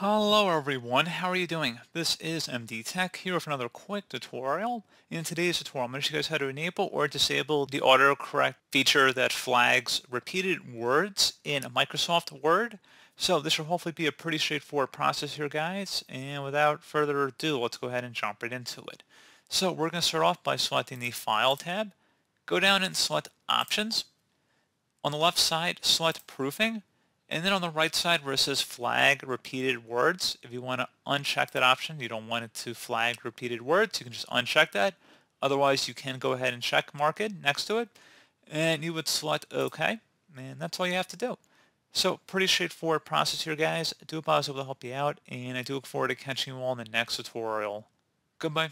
Hello everyone, how are you doing? This is MD Tech here with another quick tutorial. In today's tutorial, I'm going to show you guys how to enable or disable the autocorrect feature that flags repeated words in Microsoft Word. So this will hopefully be a pretty straightforward process here, guys. And without further ado, let's go ahead and jump right into it. So we're going to start off by selecting the File tab. Go down and select Options. On the left side, select Proofing. And then on the right side where it says flag repeated words, if you want to uncheck that option, you don't want it to flag repeated words, you can just uncheck that. Otherwise, you can go ahead and check mark it next to it, and you would select OK, and that's all you have to do. So pretty straightforward process here, guys. I do hope I was able to help you out, and I do look forward to catching you all in the next tutorial. Goodbye.